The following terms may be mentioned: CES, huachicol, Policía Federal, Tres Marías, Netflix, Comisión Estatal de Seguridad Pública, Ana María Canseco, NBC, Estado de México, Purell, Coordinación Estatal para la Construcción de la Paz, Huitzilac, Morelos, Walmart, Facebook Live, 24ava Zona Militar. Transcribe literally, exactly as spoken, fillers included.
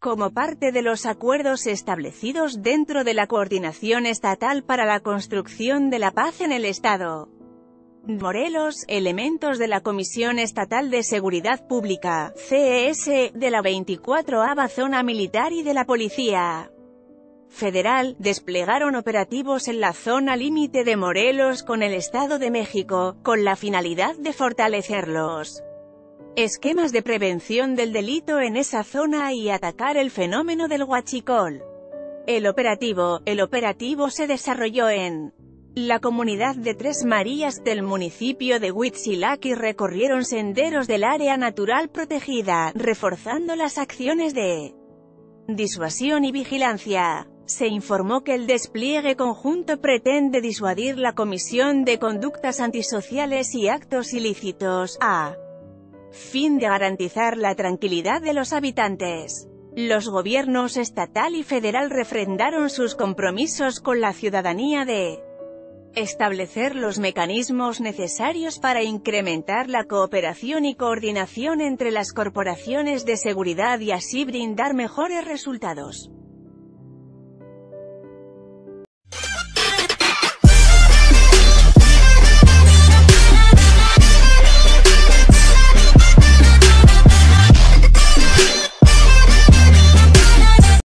como parte de los acuerdos establecidos dentro de la Coordinación Estatal para la Construcción de la Paz en el Estado de Morelos, elementos de la Comisión Estatal de Seguridad Pública, C E S, de la veinticuatrava Zona Militar y de la Policía Federal, desplegaron operativos en la zona límite de Morelos con el Estado de México, con la finalidad de fortalecerlos esquemas de prevención del delito en esa zona y atacar el fenómeno del huachicol. El operativo, el operativo se desarrolló en la comunidad de Tres Marías del municipio de Huitzilac y recorrieron senderos del área natural protegida, reforzando las acciones de disuasión y vigilancia. Se informó que el despliegue conjunto pretende disuadir la comisión de conductas antisociales y actos ilícitos, a fin de garantizar la tranquilidad de los habitantes. Los gobiernos estatal y federal refrendaron sus compromisos con la ciudadanía de establecer los mecanismos necesarios para incrementar la cooperación y coordinación entre las corporaciones de seguridad y así brindar mejores resultados.